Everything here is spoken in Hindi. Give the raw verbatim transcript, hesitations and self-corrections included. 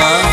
भाव